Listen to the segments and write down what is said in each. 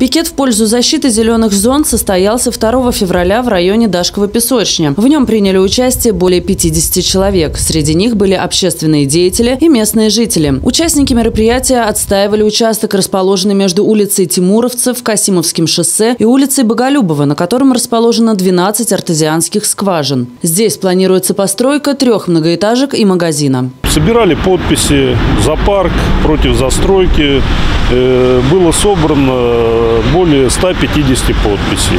Пикет в пользу защиты зеленых зон состоялся 2 февраля в районе Дашково-Песочня. В нем приняли участие более 50 человек. Среди них были общественные деятели и местные жители. Участники мероприятия отстаивали участок, расположенный между улицей Тимуровцев, Касимовским шоссе и улицей Боголюбова, на котором расположено 12 артезианских скважин. Здесь планируется постройка 3 многоэтажек и магазина. Собирали подписи за парк, против застройки. Было собрано более 150 подписей.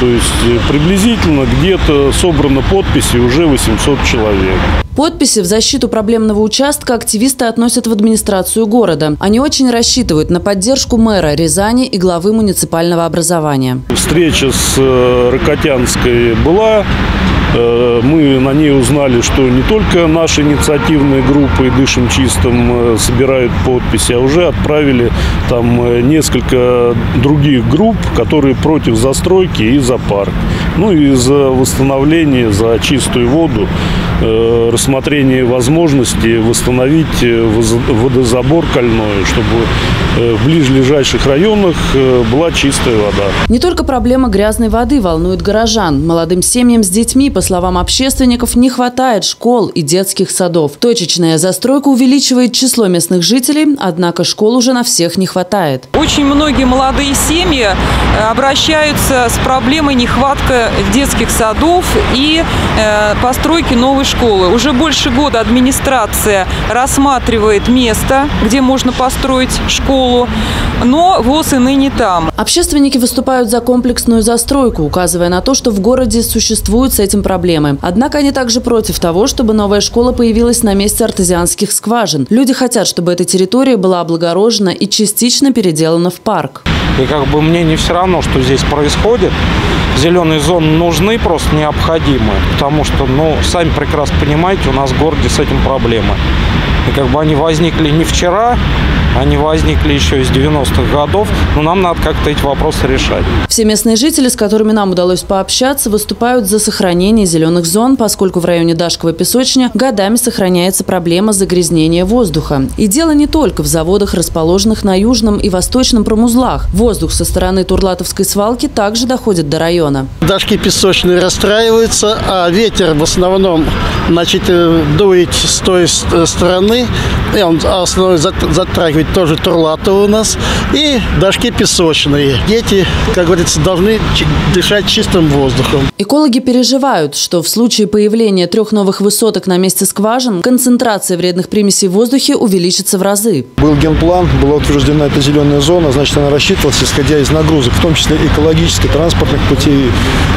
То есть приблизительно где-то собрано подписи уже 800 человек. Подписи в защиту проблемного участка активисты относят в администрацию города. Они очень рассчитывают на поддержку мэра Рязани и главы муниципального образования. Встреча с Рокотянской была. Мы на ней узнали, что не только наши инициативные группы «Дышим чистым» собирают подписи, а уже отправили там несколько других групп, которые против застройки и за парк. Ну и за восстановление, за чистую воду, рассмотрение возможности восстановить водозабор Кольное, чтобы в ближайших районах была чистая вода. Не только проблема грязной воды волнует горожан. Молодым семьям с детьми, по словам общественников, не хватает школ и детских садов. Точечная застройка увеличивает число местных жителей, однако школ уже на всех не хватает. Очень многие молодые семьи обращаются с проблемой нехватки детских садов и постройки новой школы. Уже больше года администрация рассматривает место, где можно построить школу, но ВОС и ныне там. Общественники выступают за комплексную застройку, указывая на то, что в городе существуют с этим проблемы. Однако они также против того, чтобы новая школа появилась на месте артезианских скважин. Люди хотят, чтобы эта территория была облагорожена и частично переделана в парк. И мне не все равно, что здесь происходит. Зеленые зоны нужны, просто необходимы, потому что, сами прекрасно понимаете, у нас в городе с этим проблемы. И они возникли не вчера, они возникли еще из 90-х годов, но нам надо как-то эти вопросы решать. Все местные жители, с которыми нам удалось пообщаться, выступают за сохранение зеленых зон, поскольку в районе Дашково-Песочня годами сохраняется проблема загрязнения воздуха. И дело не только в заводах, расположенных на южном и восточном промузлах. Воздух со стороны Турлатовской свалки также доходит до района. Дашки песочные расстраиваются, а ветер в основном дует с той стороны, и он затрагивает тоже Турлатова у нас и Дашки песочные. Дети, как говорится, должны дышать чистым воздухом. Экологи переживают, что в случае появления 3 новых высоток на месте скважин концентрация вредных примесей в воздухе увеличится в разы. Был генплан, была утверждена эта зеленая зона, значит, она рассчитывалась, исходя из нагрузок, в том числе экологических, транспортных путей,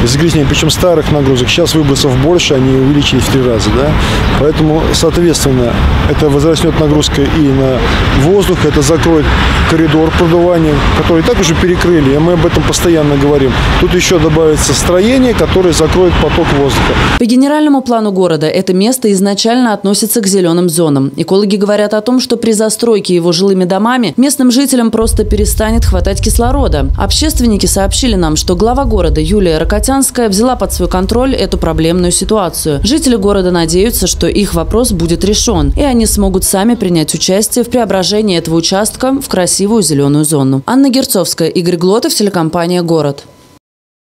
загрязнений, причем старых нагрузок. Сейчас выбросов больше, они увеличились в 3 раза. Да? Поэтому, соответственно, это возрастет нагрузка и на воздух, это закроет коридор продувания, который и так уже перекрыли, и мы об этом постоянно говорим. Тут еще добавится строение, которое закроет поток воздуха. По генеральному плану города это место изначально относится к зеленым зонам. Экологи говорят о том, что при застройке его жилыми домами местным жителям просто перестанет хватать кислорода. Общественники сообщили нам, что глава города Юлия Рокотянская взяла под свой контроль эту проблемную ситуацию. Жители города надеются, что их вопрос будет решен, и они смогут сами принять участие в преображении этого участка в красивую зеленую зону. Анна Герцовская, Игорь Глотов, телекомпания «Город».